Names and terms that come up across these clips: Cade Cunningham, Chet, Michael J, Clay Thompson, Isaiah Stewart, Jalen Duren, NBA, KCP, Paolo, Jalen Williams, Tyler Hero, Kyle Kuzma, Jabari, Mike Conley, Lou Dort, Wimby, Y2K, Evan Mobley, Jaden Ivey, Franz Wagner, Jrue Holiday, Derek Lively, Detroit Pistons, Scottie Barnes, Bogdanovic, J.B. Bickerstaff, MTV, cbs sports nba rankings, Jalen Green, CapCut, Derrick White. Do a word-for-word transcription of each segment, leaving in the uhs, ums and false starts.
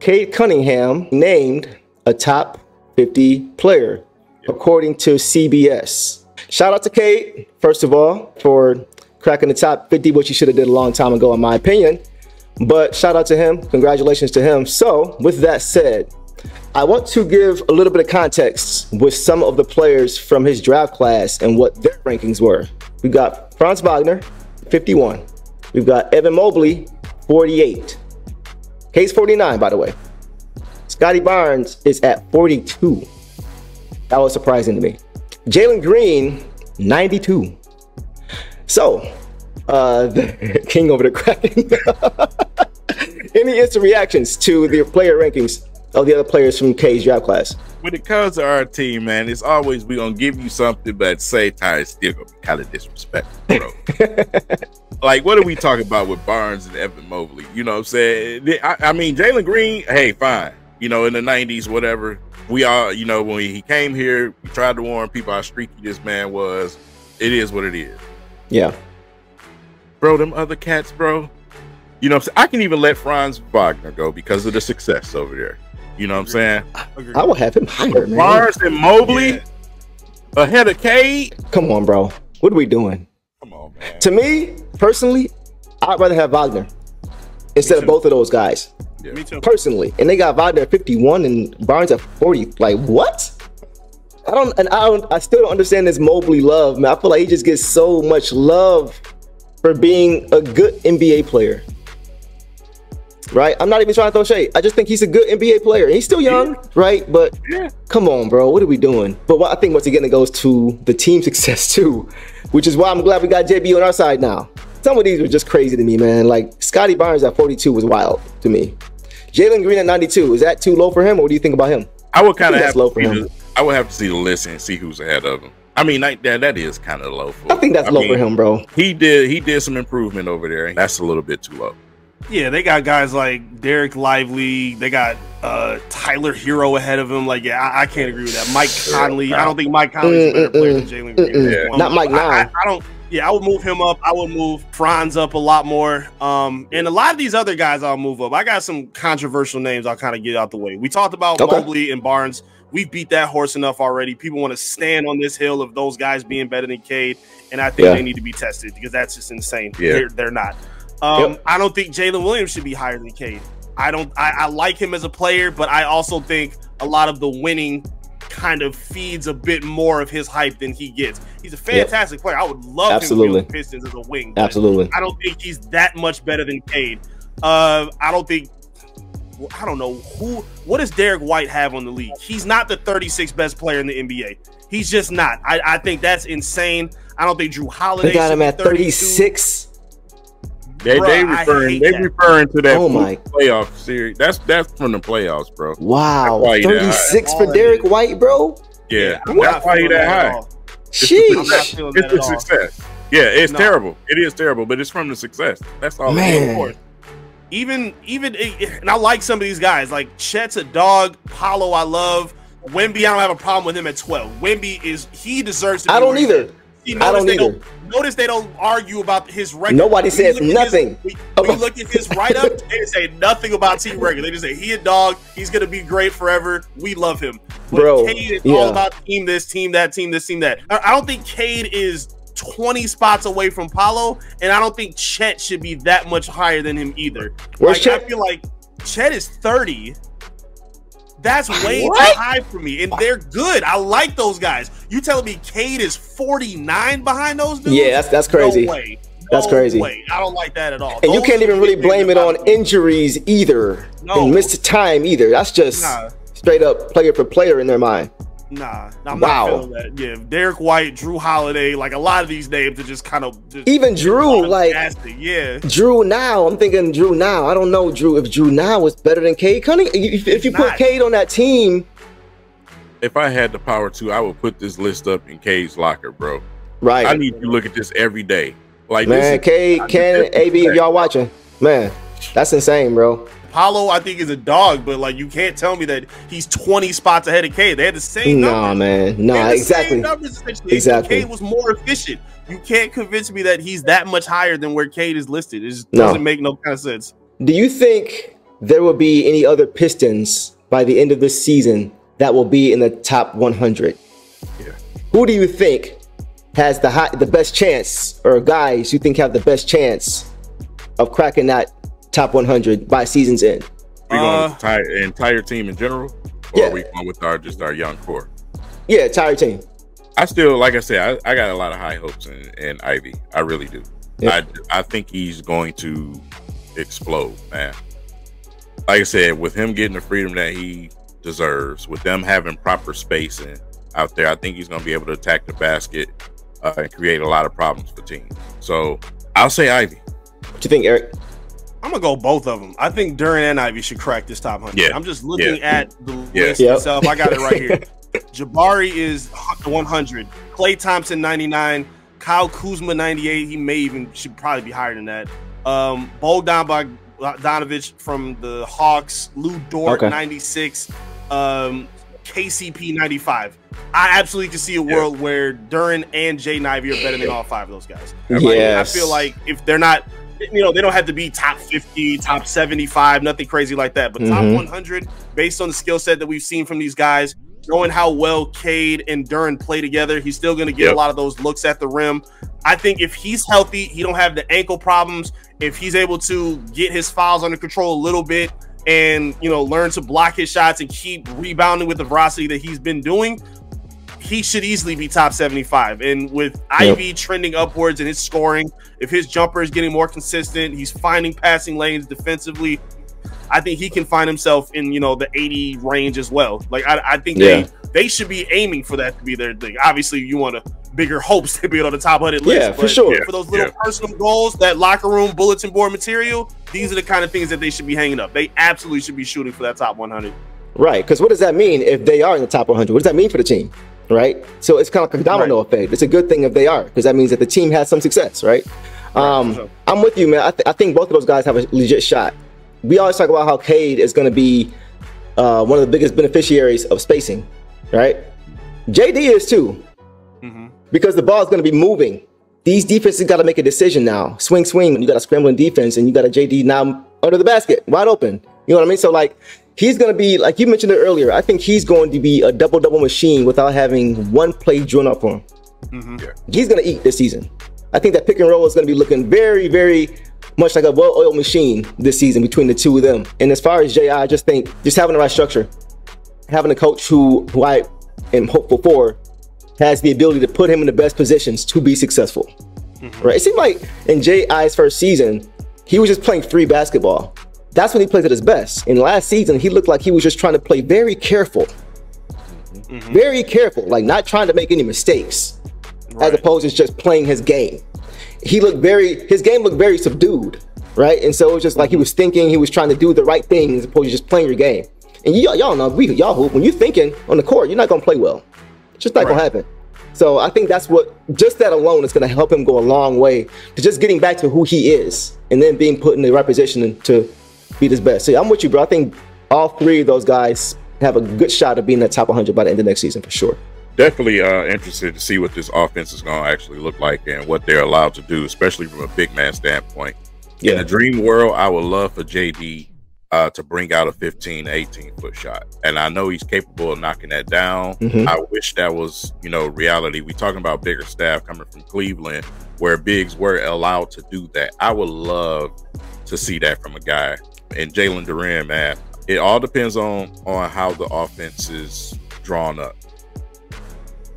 Cade Cunningham named a top fifty player, yep, according to C B S. Shout out to Cade, first of all, for cracking the top fifty, which he should have did a long time ago, in my opinion. But shout out to him. Congratulations to him. So with that said, I want to give a little bit of context with some of the players from his draft class and what their rankings were. We've got Franz Wagner, fifty-one. We've got Evan Mobley, forty-eight. Cade's forty-nine, by the way. Scottie Barnes is at forty-two. That was surprising to me. Jalen Green, ninety-two. So, uh, the king over the Kraken. Any instant reactions to the player rankings of the other players from Cade's draft class? When it comes to our team, man, it's always we're going to give you something, but say Ty is still going to be kind of disrespectful, bro. Like, what are we talking about with Barnes and Evan Mobley? You know what I'm saying? I, I mean, Jalen Green, hey, fine. You know, in the nineties, whatever. We all, you know, when he came here, we tried to warn people how streaky this man was. It is what it is. Yeah. Bro, them other cats, bro. You know what I'm saying? I can even let Franz Wagner go because of the success over there. You know what I'm saying? I will have him higher, man. Barnes and Mobley, yeah, ahead of Cade. Come on, bro. What are we doing? Come on, man. To me, personally, I'd rather have Wagner instead of both of those guys. Yeah. Me too. Personally. And they got Wagner at fifty-one and Barnes at forty. Like, what? I don't, and I don't, I still don't understand this Mobley love, man. I feel like he just gets so much love for being a good N B A player. Right, I'm not even trying to throw shade. I just think he's a good N B A player. He's still young, yeah, right? But yeah, come on, bro, what are we doing? But what I think once again it goes to the team success too, which is why I'm glad we got J B on our side now. Some of these were just crazy to me, man. Like Scottie Barnes at forty-two was wild to me. Jalen Green at ninety-two, is that too low for him, or what do you think about him? I would kind of have low for him. The, I would have to see the list and see who's ahead of him. I mean, like that, that is kind of low for. I think that's I low mean, for him, bro. He did he did some improvement over there. That's a little bit too low. Yeah, they got guys like Derek Lively. They got uh, Tyler Hero ahead of him. Like, yeah, I, I can't agree with that. Mike Conley. I don't think Mike Conley's a better player than Jalen Green. Yeah. Not Mike Nine. I, I don't. Yeah, I would move him up. I would move Franz up a lot more. Um, and a lot of these other guys I'll move up. I got some controversial names I'll kind of get out the way. We talked about okay. Mobley and Barnes. We beat that horse enough already. People want to stand on this hill of those guys being better than Cade, and I think yeah. they need to be tested because that's just insane. Yeah. They're, they're not. Um, yep. I don't think Jalen Williams should be higher than Cade. I don't. I, I like him as a player, but I also think a lot of the winning kind of feeds a bit more of his hype than he gets. He's a fantastic yep. player. I would love Absolutely. him to be on the Pistons as a wing. Absolutely. I don't think he's that much better than Cade. Uh, I don't think. I don't know who. What does Derrick White have on the league? He's not the thirty-sixth best player in the N B A. He's just not. I, I think that's insane. I don't think Jrue Holiday. They got him at thirty-six. They, bro, they referring they that. referring to that oh my. playoff series. That's that's from the playoffs, bro. Wow, thirty-six for Derrick White, bro. Yeah, yeah, that's why he that, that high. Sheesh, it's, it's the success. Yeah, it's no. terrible. It is terrible, but it's from the success. That's all. Man, even even and I like some of these guys. Like Chet's a dog. Paolo, I love. Wimby, I don't have a problem with him at twelve. Wimby is he deserves. To be I don't either. There. I don't they either. Don't, notice they don't argue about his record. Nobody says nothing. His, we, we look at his write-up, they say nothing about team record. They just say, he a dog. He's going to be great forever. We love him. But Bro, Cade is yeah. all about team this, team that, team this, team that. I don't think Cade is twenty spots away from Paolo, and I don't think Chet should be that much higher than him either. Where's like, Chet? I feel like Chet is thirty. That's way what? too high for me, and they're good. I like those guys. You telling me Cade is forty-nine behind those dudes? Yeah, that's that's crazy. No way. No that's crazy. Way. I don't like that at all. And those you can't even really blame it on injuries either, no. and missed time either. That's just nah. straight up player for player in their mind. Nah, I'm wow. not feeling that. Yeah, Derrick White, Jrue Holiday, like a lot of these names are just kind of just, even Jrue, like nasty. yeah, Jrue now. I'm thinking Jrue now. I don't know Jrue if Jrue now was better than Cade Cunningham. If, if you not. put Cade on that team, if I had the power to, I would put this list up in Cade's locker, bro. Right. I need you to look at this every day. Like man, this is, Cade, Cannon, A B, if y'all watching, man, that's insane, bro. Paolo, I think, is a dog, but like you can't tell me that he's twenty spots ahead of Cade. They had the same numbers. Nah, man. Nah, exactly. Exactly. Cade was more efficient. You can't convince me that he's that much higher than where Cade is listed. It just no. doesn't make no kind of sense. Do you think there will be any other Pistons by the end of this season that will be in the top one hundred. Yeah. Who do you think has the high, the best chance, or guys you think have the best chance of cracking that top one hundred by season's end? Are we going with the entire team in general? Or yeah. Are we going with our just our young core? Yeah, entire team. I still, like I said, I, I got a lot of high hopes in, in Ivey. I really do. Yeah. I, I think he's going to explode, man. Like I said, with him getting the freedom that he deserves, with them having proper spacing out there, I think he's going to be able to attack the basket uh, and create a lot of problems for teams. So I'll say Ivey. What do you think, Eric? I'm going to go both of them. I think Duren and Ivey should crack this top one hundred. Yeah. I'm just looking yeah. at the yeah. list yep. itself. I got it right here. Jabari is one hundred. Clay Thompson ninety-nine. Kyle Kuzma ninety-eight. He may even should probably be higher than that. Um, Bogdanovic from the Hawks. Lou Dort okay. ninety-six. Um, K C P ninety-five. I absolutely can see a world yeah. where Duren and Jaden Ivey are better than all five of those guys. Yes. I feel like if they're not, you know, they don't have to be top fifty, top seventy-five, nothing crazy like that. But mm-hmm. top one hundred, based on the skill set that we've seen from these guys. Knowing how well Cade and Duren play together, he's still going to get yep. a lot of those looks at the rim. I think if he's healthy, he don't have the ankle problems. If he's able to get his fouls under control a little bit and, you know, learn to block his shots and keep rebounding with the velocity that he's been doing, he should easily be top seventy-five. And with yep. Ivey trending upwards in his scoring, if his jumper is getting more consistent, he's finding passing lanes defensively, I think he can find himself in, you know, the eighty range as well. Like, I, I think yeah. they, they should be aiming for that to be their thing. Obviously, you want to bigger hopes to be on the top one hundred list. Yeah, but for sure. For those little yeah. personal goals, that locker room bulletin board material, these are the kind of things that they should be hanging up. They absolutely should be shooting for that top one hundred. Right, because what does that mean if they are in the top one hundred? What does that mean for the team, right? So it's kind of like a domino right. effect. It's a good thing if they are, because that means that the team has some success, right? Um, right sure. I'm with you, man. I, th I think both of those guys have a legit shot. We always talk about how Cade is going to be uh, one of the biggest beneficiaries of spacing, right? J D is too, mm-hmm. because the ball is going to be moving. These defenses got to make a decision now. Swing, swing. You got a scrambling defense, and you got a J D now under the basket, wide open. You know what I mean? So, like, he's going to be, like you mentioned it earlier, I think he's going to be a double-double machine without having one play drawn up for him. Mm-hmm. yeah. He's going to eat this season. I think that pick and roll is going to be looking very, very much like a well-oiled machine this season between the two of them. And as far as J I, I just think just having the right structure, having a coach who, who I am hopeful for has the ability to put him in the best positions to be successful. Mm-hmm. Right? It seemed like in J I's first season, he was just playing free basketball. That's when he plays at his best. And last season, he looked like he was just trying to play very careful. Mm-hmm. Very careful, like not trying to make any mistakes, right. as opposed to just playing his game. He looked very, his game looked very subdued, right? And so it was just like he was thinking, he was trying to do the right thing as opposed to just playing your game. And y'all know, we y'all hoop, when you're thinking on the court, you're not going to play well. It's just not right. going to happen. So I think that's what, just that alone is going to help him go a long way to just getting back to who he is and then being put in the right position to be his best. So I'm with you, bro. I think all three of those guys have a good shot of being in the top one hundred by the end of next season for sure. Definitely uh, interested to see what this offense is going to actually look like and what they're allowed to do, especially from a big man standpoint. Yeah. In a dream world, I would love for J D uh, to bring out a fifteen, eighteen foot shot. And I know he's capable of knocking that down. Mm-hmm. I wish that was, you know, reality. We're talking about Bickerstaff coming from Cleveland where bigs were allowed to do that. I would love to see that from a guy. And Jalen Duren, man, it all depends on, on how the offense is drawn up.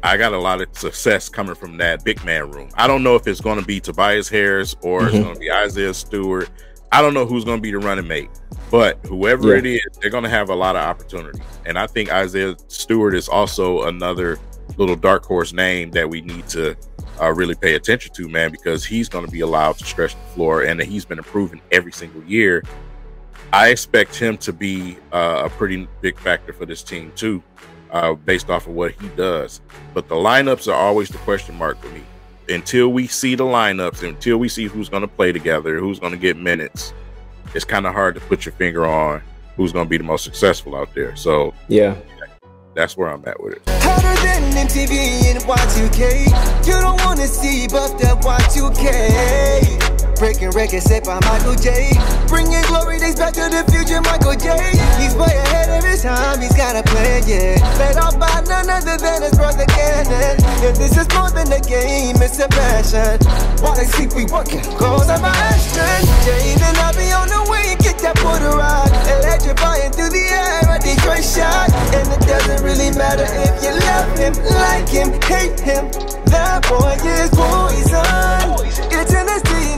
I got a lot of success coming from that big man room. I don't know if it's going to be Tobias Harris or mm-hmm. it's going to be Isaiah Stewart. I don't know who's going to be the running mate, but whoever yeah. it is, they're going to have a lot of opportunities. And I think Isaiah Stewart is also another little dark horse name that we need to uh, really pay attention to, man, because he's going to be allowed to stretch the floor and he's been improving every single year. I expect him to be uh, a pretty big factor for this team too. Uh, based off of what he does. But the lineups are always the question mark for me. Until we see the lineups, until we see who's going to play together, who's going to get minutes, it's kind of hard to put your finger on who's going to be the most successful out there. So, yeah, that's where I'm at with it. Hotter than M T V and Y two K. You don't want to see, but that Y two K. breaking records set by Michael J. Bringing glory days back to the future, Michael J. He's way ahead of his time, he's got a plan, yeah. Led off by none other than his brother Cannon. If this is more than a game, it's a passion. While they sleep, we working, cause I'm a action. Jaden Ivey on the wing, kick that border ride. Electrifying through the air, a Detroit shot. And it doesn't really matter if you love him, like him, hate him. That boy is poison. It's in his D N A.